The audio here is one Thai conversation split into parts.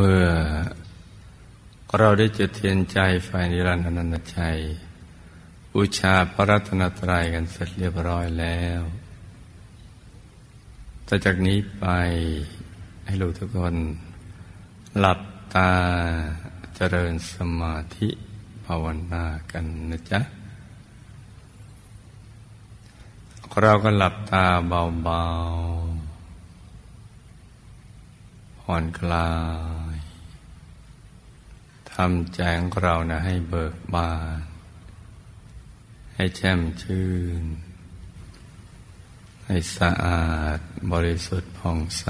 เมื่อเราได้จุดเทียนใจไฟนิรันดรอนันตชัยบูชาพระรัตนตรัยกันเสร็จเรียบร้อยแล้วแต่จากนี้ไปให้ลูกทุกคนหลับตาเจริญสมาธิภาวนากันนะจ๊ะเราก็หลับตาเบาๆผ่อนคลายทำใจของเรานะให้เบิกบานให้แช่มชื่นให้สะอาดบริสุทธิ์ผ่องใส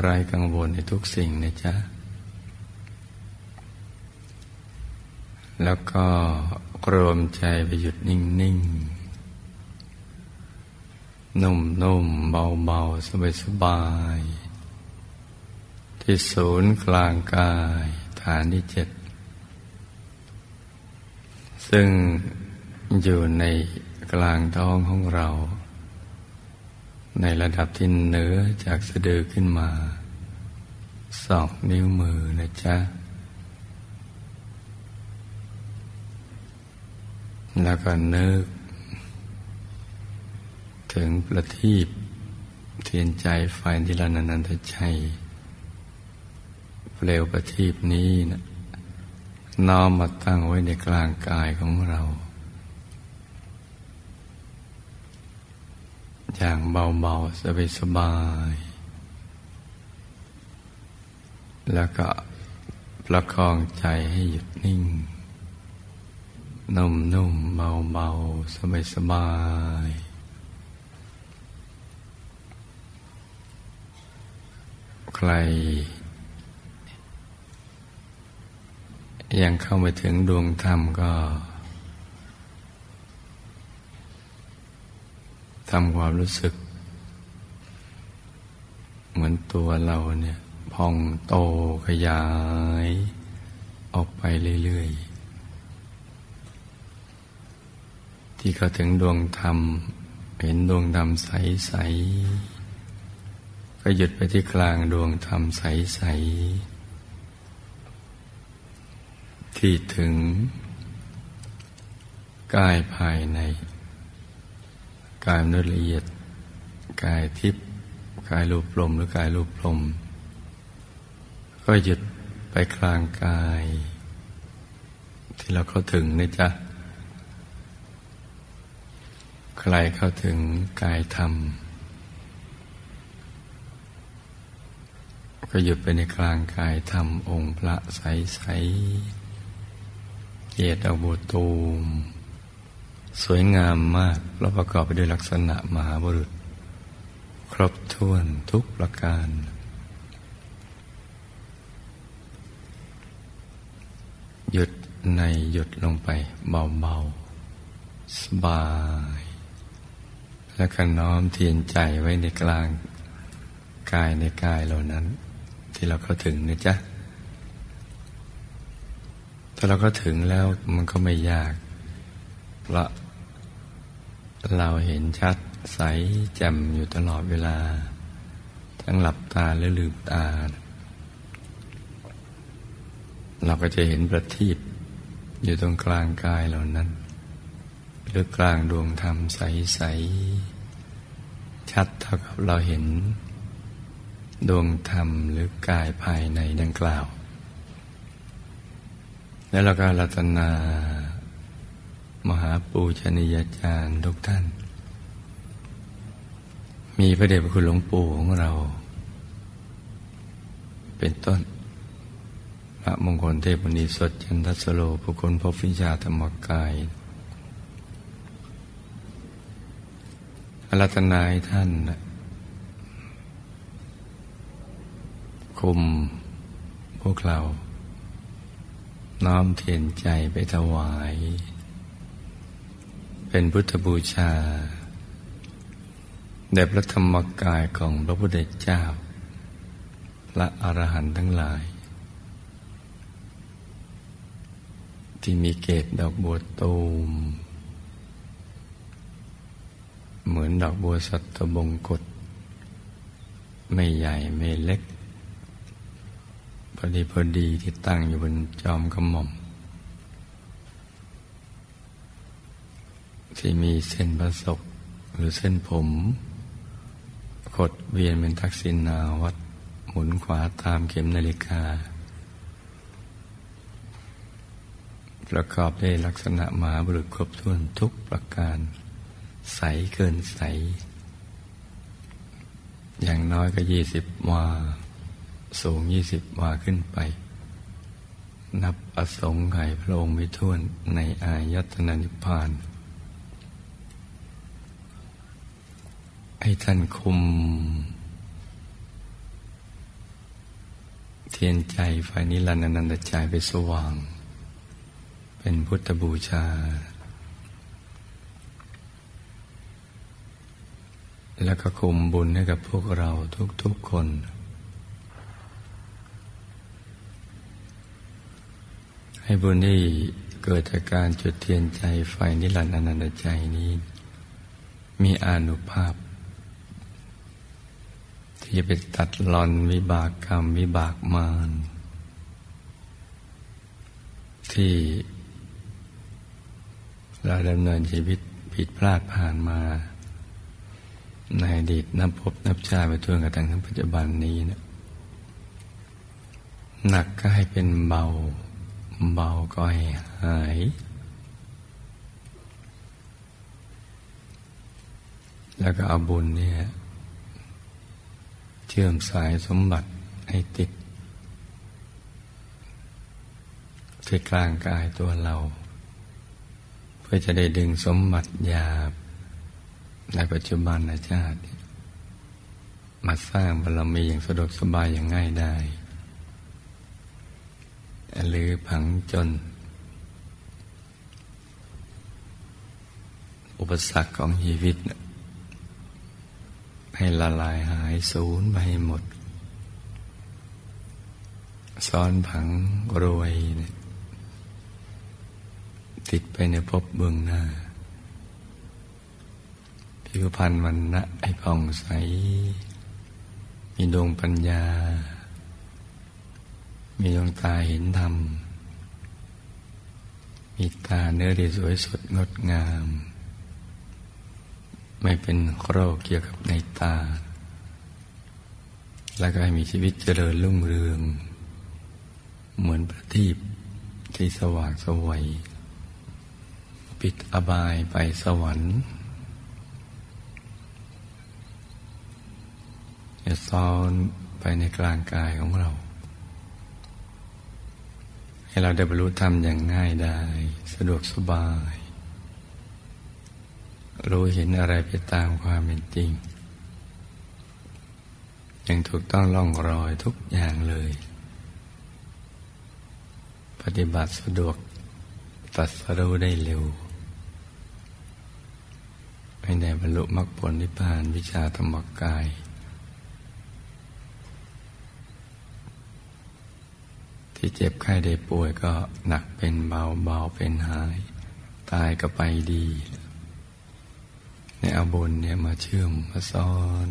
ไร้กังวลในทุกสิ่งนะจ๊ะแล้วก็รวมใจไปหยุดนิ่งๆ นุ่มๆเบาๆสบายๆที่ศูนย์กลางกายฐานที่7ซึ่งอยู่ในกลางท้องของเราในระดับที่เหนือจากสะดือขึ้นมา2 นิ้วมือนะจ๊ะแล้วก็นึกถึงประทีปเทียนใจไฟนิรันดรอนันตชัยเปลวประทีปนี้นะน้อมมาตั้งไว้ในกลางกายของเราอย่างเบาๆสบายๆแล้วก็ประคองใจให้หยุดนิ่งนุ่มๆเบาๆสบายๆใครยังเข้าไปถึงดวงธรรมก็ทำความรู้สึกเหมือนตัวเราเนี่ยพองโตขยายออกไปเรื่อยๆที่เข้าถึงดวงธรรมเห็นดวงธรรมใสๆก็หยุดไปที่กลางดวงธรรมใสๆที่ถึงกายภายในกายนุ่นละเอียดกายทิพย์กายรูปลมหรือกายรูปลมก็หยุดไปกลางกายที่เราเข้าถึงนะจ๊ะใครเข้าถึงกายธรรมก็หยุดไปในกลางกายธรรมองค์พระใสๆเกศดอกบัวตูมสวยงามมากและประกอบไปด้วยลักษณะมหาบุรุษครบถ้วนทุกประการหยุดในหยุดลงไปเบาๆสบายและก็น้อมเทียนใจไว้ในกลางกายในกายเหล่านั้นที่เราเข้าถึงนะจ๊ะถ้าเราก็ถึงแล้วมันก็ไม่ยากเพราะเราเห็นชัดใสแจ่มอยู่ตลอดเวลาทั้งหลับตาและลืมตาเราก็จะเห็นประทีปอยู่ตรงกลางกายเหล่านั้นหรือกลางดวงธรรมใสๆชัดเท่ากับเราเห็นดวงธรรมหรือกายภายในดังกล่าวแล้วเราก็รัตนามหาปูชนียาจารย์ทุกท่านมีพระเดชพระคุณหลวงปู่ของเราเป็นต้นพระมงคลเทพมุนีสดจันทสโลผู้คนพบวิชาธรรมกายรัตนาให้ท่านคุมพวกเราน้อมเทียนใจไปถวายเป็นพุทธบูชาแด่พระธรรมกายของพระพุทธเจ้าและอรหันต์ทั้งหลายที่มีเกศดอกบัวตูมเหมือนดอกบัวสัตบงกฎ ไม่ใหญ่ไม่เล็กพอดีที่ตั้งอยู่บนจอมกระหม่อมที่มีเส้นประศกหรือเส้นผมขดเวียนเป็นทักษิณาวัตรหมุนขวาตามเข็มนาฬิกาประกอบด้วยลักษณะมหาบุรุษครบถ้วนทุกประการใสเกินใสอย่างน้อยก็20 วาสูง20 วาขึ้นไปนับอสงไขยพระองค์ไม่ถ้วนในอายตนะนิพพานให้ท่านคุมเทียนใจไฟนิรันดร์อนันตใจไปสว่างเป็นพุทธบูชาและก็คุมบุญให้กับพวกเราทุกๆคนให้บุญที่เกิดจากการจุดเทียนใจไฟนิรันดร์อนันตใจนี้มีอานุภาพที่จะไปตัดรอนวิบากกรรมวิบากมารที่เราดำเนินชีวิตผิดพลาดผ่านมาในอดีตนับพบนับชาติไปทั่วกระทั่งถึงปัจจุบันนี้นะหนักก็ให้เป็นเบาเบาก็ให้หายแล้วก็เอาบุญเนี่ยเชื่อมสายสมบัติให้ติดที่กลางกายตัวเราเพื่อจะได้ดึงสมบัติหยาบในปัจจุบันชาติมาสร้างบารมีอย่างสะดวกสบายอย่างง่ายได้หรือผังจนอุปสรรคของชีวิตให้ละลายหายสูญไปหมดซ้อนผังรวยติดไปในภพเบื้องหน้าผิวพรรณวันนะให้ผ่องใสมีดวงปัญญามีดวงตาเห็นธรรมมีตาเนื้อเรียสวยสดงดงามไม่เป็นโรคเกี่ยวกับในตาแล้วก็ให้มีชีวิตเจริญรุ่งเรืองเหมือนประทีปที่สว่างสวยปิดอบายไปสวรรค์จะซ้อนไปในกลางกายของเราให้เราได้บรรลุธรรมอย่างง่ายได้สะดวกสบายรู้เห็นอะไรไปตามความเป็นจริงอย่างถูกต้องล่องรอยทุกอย่างเลยปฏิบัติสะดวกตรัสรู้ได้เร็วให้ได้บรรลุมรรคผลนิพพานวิชาธรรมกายที่เจ็บไข้ได้ป่วยก็หนักเป็นเบาเบาเป็นหายตายก็ไปดีในอาบุญเนี่ยมาเชื่อมมาซ้อน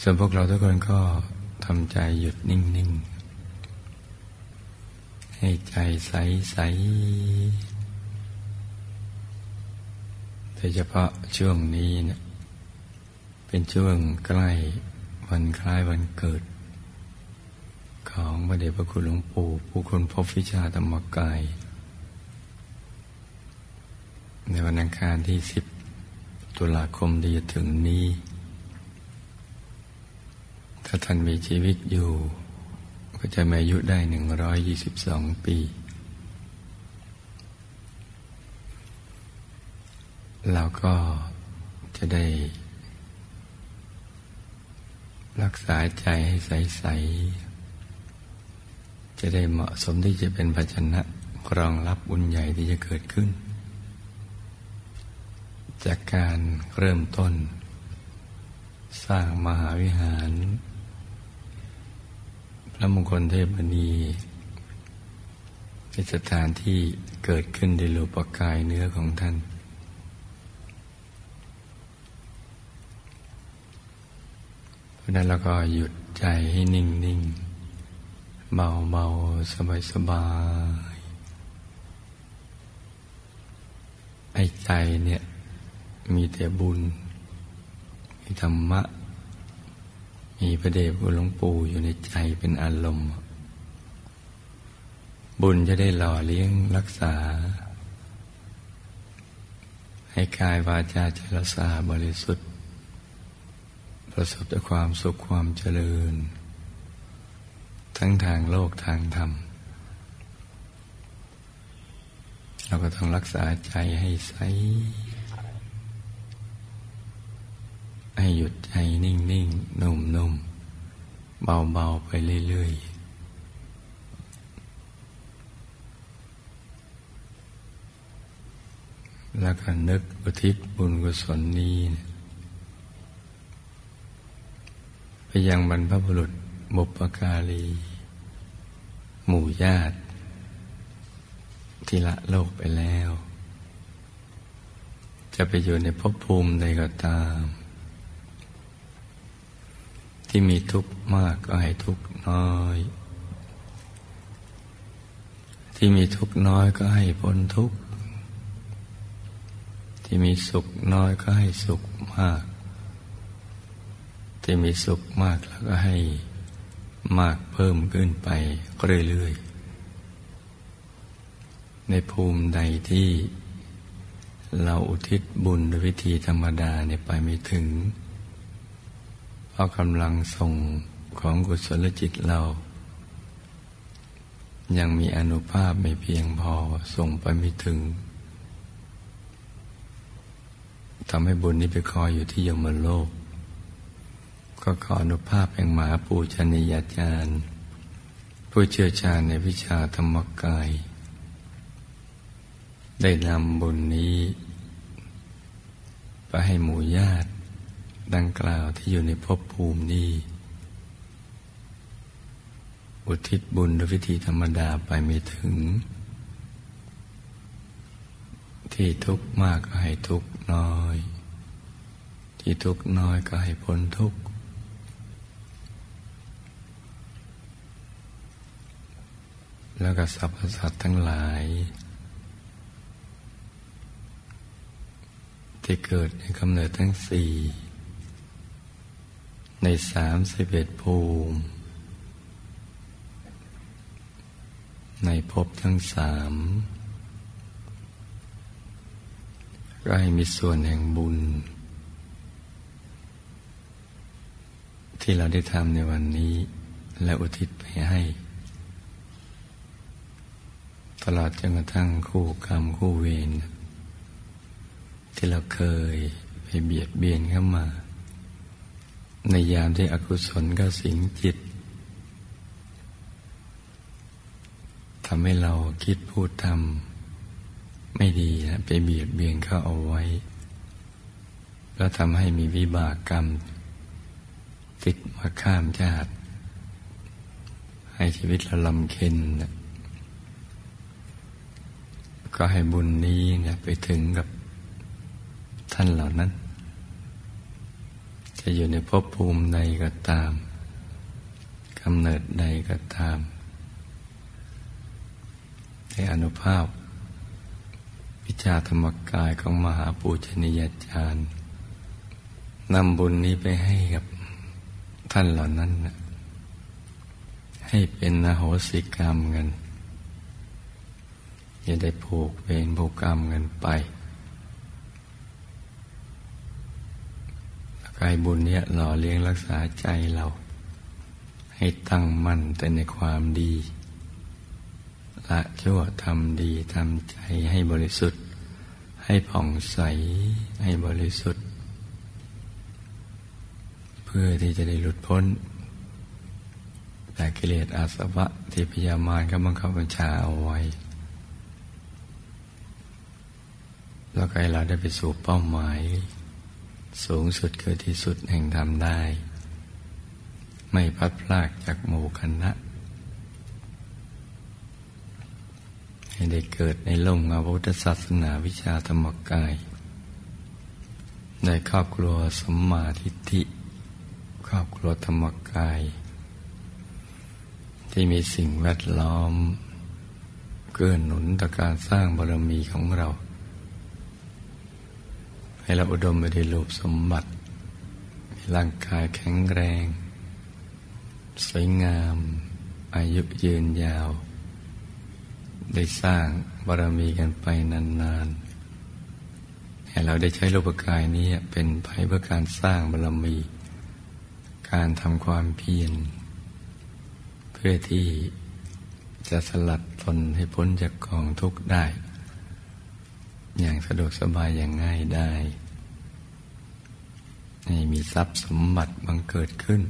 ส่วนพวกเราทุกคนก็ทำใจหยุดนิ่งๆให้ใจใสๆโดยเฉพาะช่วงนี้เนี่ยเป็นช่วงใกล้วันคล้ายวันเกิดของพระเดชพระคุณหลวงปู่ผู้คนพบวิชาธรรมกายในวันอังคารที่10 ตุลาคมที่จะถึงนี้ถ้าท่านมีชีวิตอยู่ก็จะมีอายุได้122 ปีแล้วก็จะได้รักษาใจให้ใสๆจะได้เหมาะสมที่จะเป็นภาชนะรองรับบุญใหญ่ที่จะเกิดขึ้นจากการเริ่มต้นสร้างมหาวิหารพระมงคลเทพมณีเป็นสถานที่เกิดขึ้นในรูปกายเนื้อของท่าน เพราะนั้นเราก็หยุดใจให้นิ่งๆเบาๆสบายๆไอ้ใจเนี่ยมีแต่บุญมีธรรมะมีพระเดชพระหลวงปู่อยู่ในใจเป็นอารมณ์บุญจะได้หล่อเลี้ยงรักษาให้กายวาจาใจเราสะอาดบริสุทธิ์ประสบแต่ความสุขความเจริญทั้งทางโลกทางธรรมเราก็ต้องรักษาใจให้ใสให้หยุดใจนิ่งๆ นุ่มๆเบาๆไปเรื่อยๆแล้วก็นึกอุทิศบุญกุศลนี้ไปยังบรรพบุรุษบุพการีหมู่ญาติที่ละโลกไปแล้วจะไปอยู่ในภพภูมิใดก็ตามที่มีทุกข์มากก็ให้ทุกข์น้อยที่มีทุกข์น้อยก็ให้พ้นทุกข์ที่มีสุขน้อยก็ให้สุขมากที่มีสุขมากแล้วก็ให้มากเพิ่มขึ้นไปเรื่อยๆในภูมิใดที่เราอุทิศบุญด้วยวิธีธรรมดาเนี่ยไปไม่ถึงเพราะกำลังส่งของกุศลจิตเรายังมีอานุภาพไม่เพียงพอส่งไปไม่ถึงทำให้บุญนี้ไปคอยอยู่ที่ยมโลกก็ขออนุภาพแห่งมหาปูชนียาจารย์ผู้เชี่ยวชาญในวิชาธรรมกายได้นำบุญนี้ไปให้หมู่ญาติดังกล่าวที่อยู่ในภพภูมินี้อุทิศบุญด้วยวิธีธรรมดาไปไม่ถึงที่ทุกข์มากก็ให้ทุกข์น้อยที่ทุกข์น้อยก็ให้พ้นทุกข์แล้วก็สรรพสัตว์ทั้งหลายที่เกิดในกำเนิดทั้งสี่ใน31ภูมิในภพทั้งสามก็ให้มีส่วนแห่งบุญที่เราได้ทำในวันนี้และอุทิศไปให้ตลอดจนกระทั่งคู่กรรมคู่เวรที่เราเคยไปเบียดเบียนเข้ามาในยามที่อกุศลก็สิงจิตทำให้เราคิดพูดทำไม่ดีนะไปเบียดเบียนเขาเอาไว้แล้วทำให้มีวิบากกรรมติดมาข้ามชาติให้ชีวิตเราลำเค็ญนะก็ให้บุญนี้นะไปถึงกับท่านเหล่านั้นจะอยู่ในภพภูมิใดก็ตามกำเนิดใดก็ตามในอานุภาพวิชาธรรมกายของมหาปูชนียาจารย์นำบุญนี้ไปให้กับท่านเหล่านั้นนะให้เป็นอโหสิกรรมกันอย่าได้ผูกเวรผูกกรรมกันไปกายบุญเนี่ยหล่อเลี้ยงรักษาใจเราให้ตั้งมั่นแต่ในความดีละชั่วทำดีทำใจให้บริสุทธิ์ให้ผ่องใสให้บริสุทธิ์เพื่อที่จะได้หลุดพ้นจากกิเลสอาสวะที่พยามารก็บังคับบัญชาเอาไว้แล้วก็ให้เราได้ไปสู่เป้าหมายสูงสุดคือที่สุดแห่งธรรมได้ไม่พัดพลากจากหมู่คณะให้ได้เกิดในร่มเงาพระพุทธศาสนาวิชาธรรมกายในครอบครัวสัมมาทิฏฐิ รอบครัวธรรมกายที่มีสิ่งแวดล้อมเกื้อหนุนต่อการสร้างบารมีของเราให้เราอุดมไปด้วยรูปสมบัติร่างกายแข็งแรงสวยงามอายุยืนยาวได้สร้างบารมีกันไปนานๆให้เราได้ใช้รูปกายนี้เป็นไปเพื่อการสร้างบารมีการทำความเพียรเพื่อที่จะสลัดตนให้พ้นจากกองทุกข์ได้อย่างสะดวกสบายอย่างง่ายได้ให้มีทรัพย์สมบัติบังเกิดขึ้น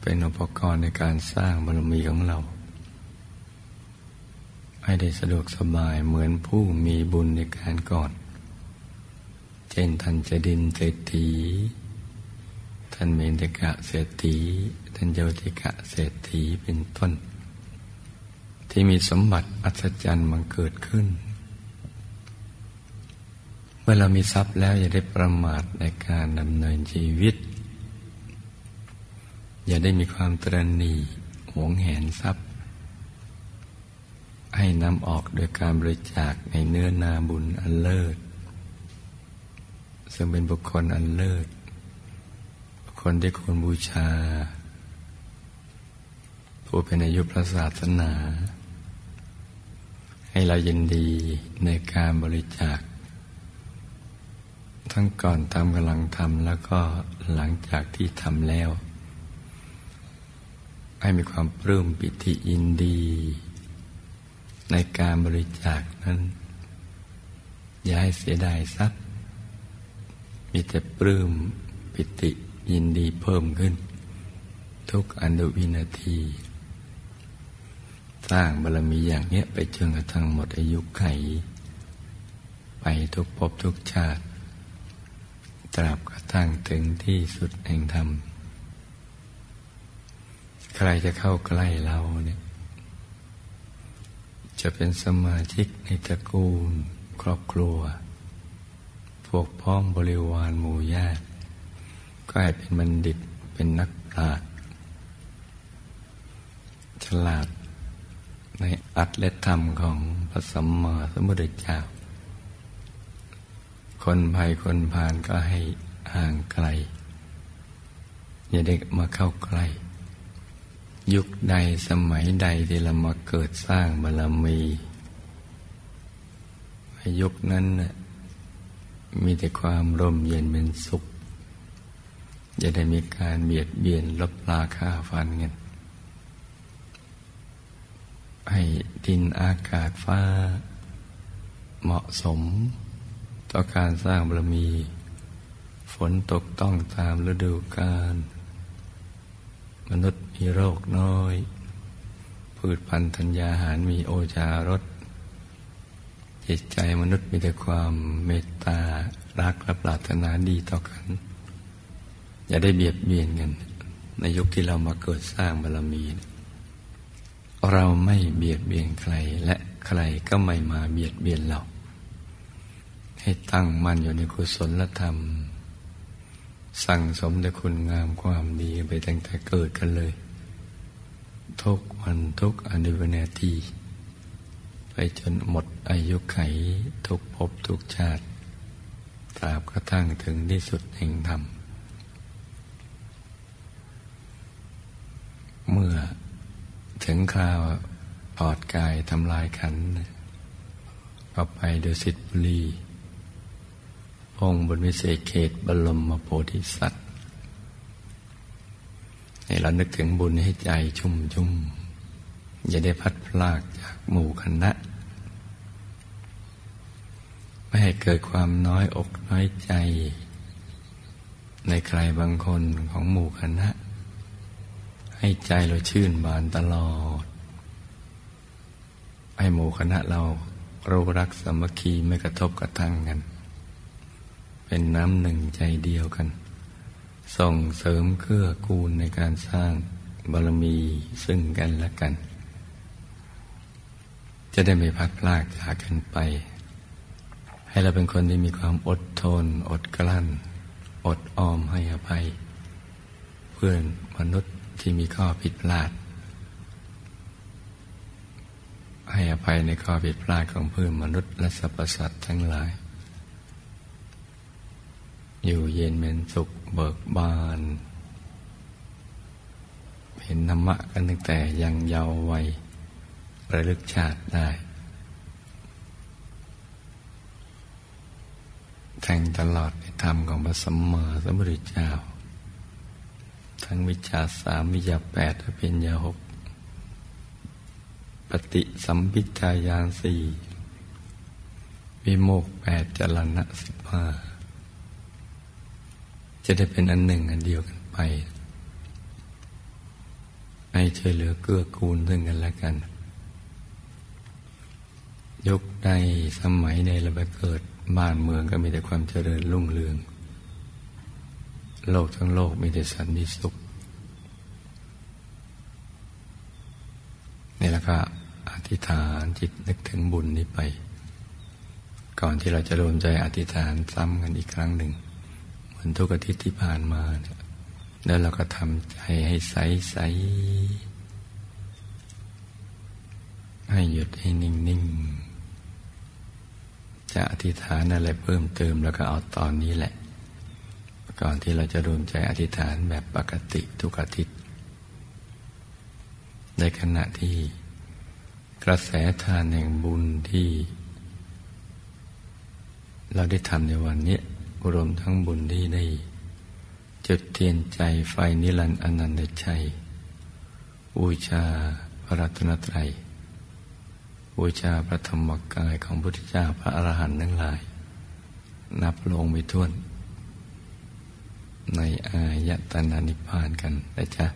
เป็นอุปกรณ์ในการสร้างบารมีของเราให้ได้สะดวกสบายเหมือนผู้มีบุญในการก่อนเช่นท่านเจดินเศรษฐีท่านเมนติกะเศรษฐีท่านโยติกะเศรษฐีเป็นต้นที่มีสมบัติอัศจรรย์บังเกิดขึ้นเมื่อเรามีทรัพย์แล้วอย่าได้ประมาทในการดำเนินชีวิตอย่าได้มีความตระหนี่หวงแหนทรัพย์ให้นำออกโดยการบริจาคในเนื้อนาบุญอันเลิศซึ่งเป็นบุคคลอันเลิศบุคคลที่ควรบูชาผู้เป็นอายุพระศาสนาให้เรายินดีในการบริจาคทั้งก่อนทำกำลังทำแล้วก็หลังจากที่ทำแล้วให้มีความปลื้มปิติยินดีในการบริจาคนั้นอย่าให้เสียดายทรัพย์มีแต่ปลื้มปิติยินดีเพิ่มขึ้นทุกอนุวินาทีสร้างบารมีอย่างนี้ไปจนกระทั่งหมดอายุไขไปทุกภพทุกชาติตราบกระทั่งถึงที่สุดแห่งธรรมใครจะเข้าใกล้เราเนี่ยจะเป็นสมาชิกในตระกูลครอบครัวพวกพ้องบริวารหมู่ญาติก็ให้เป็นบัณฑิตเป็นนักปราชญ์ฉลาดในอัตถและธรรมของพระสัมมาสัมพุทธเจ้าคนภัยคนผ่านก็ให้ห่างไกลอย่าได้มาเข้าใกล้ยุคใดสมัยใดที่เรามาเกิดสร้างบารมียุคนั้นน่ะมีแต่ความร่มเย็นเป็นสุขอย่าได้มีการเบียดเบียนลบลาฆ่าฟันกันให้ดินอากาศฟ้าเหมาะสมต่อการสร้างบารมีฝนตกต้องตามฤดูกาลมนุษย์มีโรคน้อยพืชพันธุ์ธัญญาหารมีโอชารสจิตใจมนุษย์มีแต่ความเมตตารักและปรารถนาดีต่อกันอย่าได้เบียดเบียนกันในยุคที่เรามาเกิดสร้างบารมีเราไม่เบียดเบียนใครและใครก็ไม่มาเบียดเบียนเราให้ตั้งมั่นอยู่ในกุศลธรรมสั่งสมแต่คุณงามความดีไปตั้งแต่เกิดกันเลยทุกวันทุกอนุวินาทีไปจนหมดอายุไขทุกภพทุกชาติตราบกระทั่งถึงที่สุดแห่งธรรมเมื่อถึงคราวถอดกายทำลายขันธ์ก็ไปดุสิตบุรีองค์บนวิเศษเขตบรมโพธิสัตว์ให้เรานึกถึงบุญให้ใจชุ่มๆอย่าได้พัดพลากจากหมู่คณะไม่ให้เกิดความน้อยอกน้อยใจในใครบางคนของหมู่คณะให้ใจเราชื่นบานตลอดให้หมู่คณะเรารู้รักสามัคคีไม่กระทบกระทั่งกันเป็นน้ำหนึ่งใจเดียวกันส่งเสริมเกื้อกูลในการสร้างบารมีซึ่งกันและกันจะได้ไม่พัดพลากจากกันไปให้เราเป็นคนที่มีความอดทนอดกลั้นอดออมให้อภัย พื่อนมนุษย์ที่มีข้อผิดพลาดให้อภัยในข้อผิดพลาดของเพื่อนมนุษย์และสรรพสัตว์ทั้งหลายอยู่เย็นเป็นสุขเบิกบานเห็นธรรมะกันตั้งแต่ยังเยาว์วัยระลึกชาติได้แทงตลอดในธรรมของพระสัมมาสัมพุทธเจ้าทั้งวิชา3วิชา8และปัญญา6ปฏิสัมภิทาญาณ4วิโมกข์8จรณะ15จะได้เป็นอันหนึ่งอันเดียวกันไปให้ช่วยเหลือเกื้อกูลซึ่งกันและกันยกในสมัยในระบาดเกิดบ้านเมืองก็มีแต่ความเจริญรุ่งเรืองโลกทั้งโลกมีแต่สันติสุขนี่แหละก็อธิษฐานจิตนึกถึงบุญนี้ไปก่อนที่เราจะรวมใจอธิษฐานซ้ำกันอีกครั้งหนึ่งเหมือนทุกอาทิตย์ที่ผ่านมาเนี่ยแล้วเราก็ทำใจให้ใสๆให้หยุดให้นิ่งๆจะอธิษฐานอะไรเพิ่มเติมแล้วก็เอาตอนนี้แหละก่อนที่เราจะรวมใจอธิษฐานแบบปกติทุกอาทิตย์ในขณะที่กระแสทานแห่งบุญที่เราได้ทำในวันนี้รวมทั้งบุญที่ได้จุดเทียนใจไฟนิรันดร์อนันตชัยบูชาพระรัตนตรัยบูชาพระธรรมกายของพระพุทธเจ้าพระอรหันต์ทั้งหลายนับลงไม่ถ้วนในอายตนะนิพพานกันนะจ๊ะ